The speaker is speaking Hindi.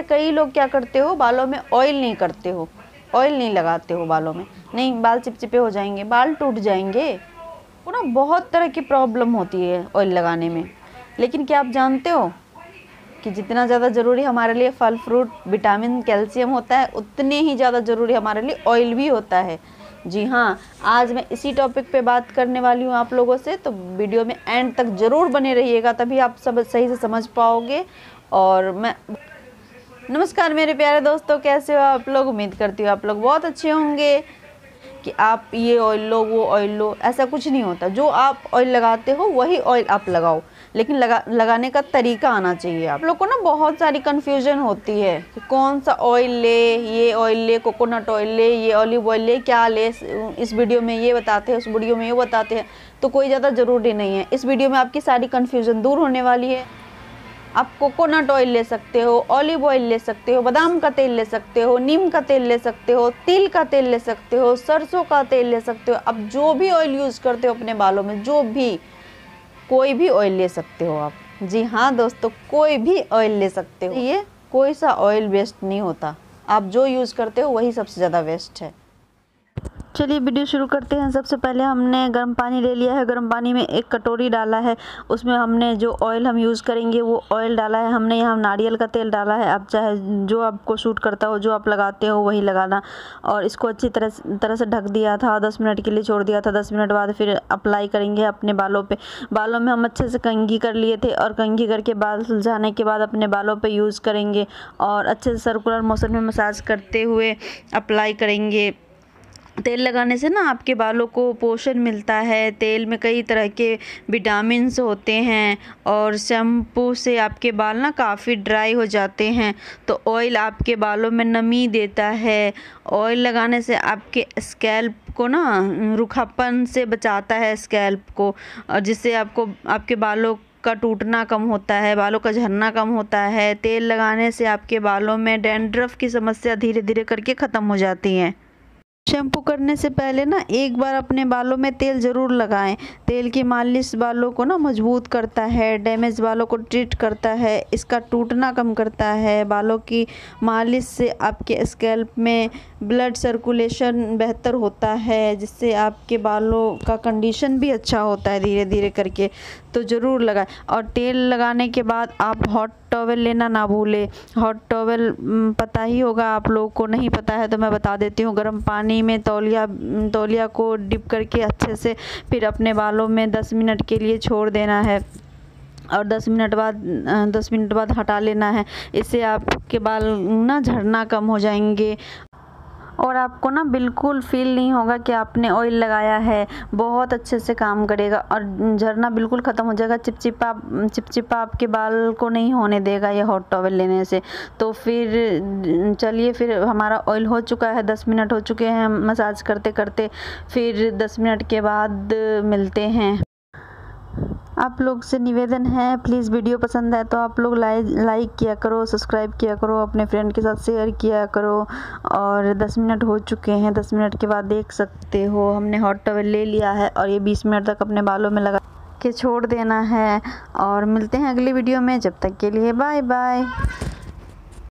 या कई लोग क्या करते हो, बालों में ऑयल नहीं करते हो, ऑयल नहीं लगाते हो बालों में, नहीं बाल चिपचिपे हो जाएंगे, बाल टूट जाएंगे, वो ना बहुत तरह की प्रॉब्लम होती है ऑयल लगाने में। लेकिन क्या आप जानते हो कि जितना ज़्यादा ज़रूरी हमारे लिए फल फ्रूट विटामिन कैल्शियम होता है, उतने ही ज़्यादा ज़रूरी हमारे लिए ऑयल भी होता है। जी हाँ, आज मैं इसी टॉपिक पे बात करने वाली हूँ आप लोगों से, तो वीडियो में एंड तक ज़रूर बने रहिएगा, तभी आप सब सही से समझ पाओगे। और मैं नमस्कार मेरे प्यारे दोस्तों, कैसे हो आप लोग? उम्मीद करती हूँ आप लोग बहुत अच्छे होंगे। कि आप ये ऑयल लो वो ऑयल लो, ऐसा कुछ नहीं होता। जो आप ऑयल लगाते हो वही ऑयल आप लगाओ, लेकिन लगाने का तरीका आना चाहिए। आप लोग को ना बहुत सारी कन्फ्यूजन होती है कि कौन सा ऑयल ले, ये ऑयल ले, कोकोनट ऑयल ले, ये ऑलिव ऑयल ले, क्या ले। इस वीडियो में ये बताते हैं, उस वीडियो में ये बताते हैं, तो कोई ज़्यादा ज़रूरी नहीं है। इस वीडियो में आपकी सारी कन्फ्यूज़न दूर होने वाली है। आप कोकोनट ऑयल ले सकते हो, ऑलिव ऑयल ले सकते हो, बादाम का तेल ले सकते हो, नीम का तेल ले सकते हो, तिल का तेल ले सकते हो, सरसों का तेल ले सकते हो। आप जो भी ऑयल यूज़ करते हो अपने बालों में, जो भी कोई भी ऑयल ले सकते हो आप। जी हाँ दोस्तों, कोई भी ऑयल ले सकते हो। ये कोई सा ऑयल वेस्ट नहीं होता, आप जो यूज़ करते हो वही सबसे ज़्यादा वेस्ट है। चलिए वीडियो शुरू करते हैं। सबसे पहले हमने गर्म पानी ले लिया है, गर्म पानी में एक कटोरी डाला है, उसमें हमने जो ऑयल हम यूज़ करेंगे वो ऑयल डाला है। हमने यहाँ नारियल का तेल डाला है। आप चाहे जो आपको सूट करता हो, जो आप लगाते हो वही लगाना। और इसको अच्छी तरह से ढक दिया था, 10 मिनट के लिए छोड़ दिया था। 10 मिनट बाद फिर अप्लाई करेंगे अपने बालों पर। बालों में हम अच्छे से कंघी कर लिए थे, और कंघी करके बाल सुलझाने के बाद अपने बालों पर यूज़ करेंगे, और अच्छे से सर्कुलर मोशन में मसाज करते हुए अप्लाई करेंगे। तेल लगाने से ना आपके बालों को पोषण मिलता है। तेल में कई तरह के विटामिन्स होते हैं, और शैम्पू से आपके बाल ना काफ़ी ड्राई हो जाते हैं। तो ऑयल आपके बालों में नमी देता है। ऑयल लगाने से आपके स्कैल्प को ना रूखापन से बचाता है स्कैल्प को, और जिससे आपको आपके बालों का टूटना कम होता है, बालों का झड़ना कम होता है। तेल लगाने से आपके बालों में डैंड्रफ की समस्या धीरे धीरे करके ख़त्म हो जाती है। शैम्पू करने से पहले ना एक बार अपने बालों में तेल ज़रूर लगाएं। तेल की मालिश बालों को ना मजबूत करता है, डैमेज बालों को ट्रीट करता है, इसका टूटना कम करता है। बालों की मालिश से आपके स्कैल्प में ब्लड सर्कुलेशन बेहतर होता है, जिससे आपके बालों का कंडीशन भी अच्छा होता है धीरे धीरे करके। तो ज़रूर लगाएं। और तेल लगाने के बाद आप हॉट टॉवल लेना ना भूलें। हॉट टॉवल पता ही होगा आप लोगों को, नहीं पता है तो मैं बता देती हूँ। गर्म पानी में तौलिया को डिप करके अच्छे से फिर अपने बालों में 10 मिनट के लिए छोड़ देना है, और 10 मिनट बाद हटा लेना है। इससे आपके बाल ना झड़ना कम हो जाएंगे, और आपको ना बिल्कुल फील नहीं होगा कि आपने ऑयल लगाया है। बहुत अच्छे से काम करेगा, और झड़ना बिल्कुल ख़त्म हो जाएगा। चिपचिपा आपके बाल को नहीं होने देगा ये हॉट टॉवल लेने से। तो फिर चलिए, फिर हमारा ऑयल हो चुका है, 10 मिनट हो चुके हैं मसाज करते करते। फिर 10 मिनट के बाद मिलते हैं। आप लोग से निवेदन है, प्लीज़ वीडियो पसंद है तो आप लोग लाइक किया करो, सब्सक्राइब किया करो, अपने फ्रेंड के साथ शेयर किया करो। और 10 मिनट हो चुके हैं, 10 मिनट के बाद देख सकते हो हमने हॉट टॉवल ले लिया है, और ये 20 मिनट तक अपने बालों में लगा के छोड़ देना है। और मिलते हैं अगली वीडियो में, जब तक के लिए बाय बाय।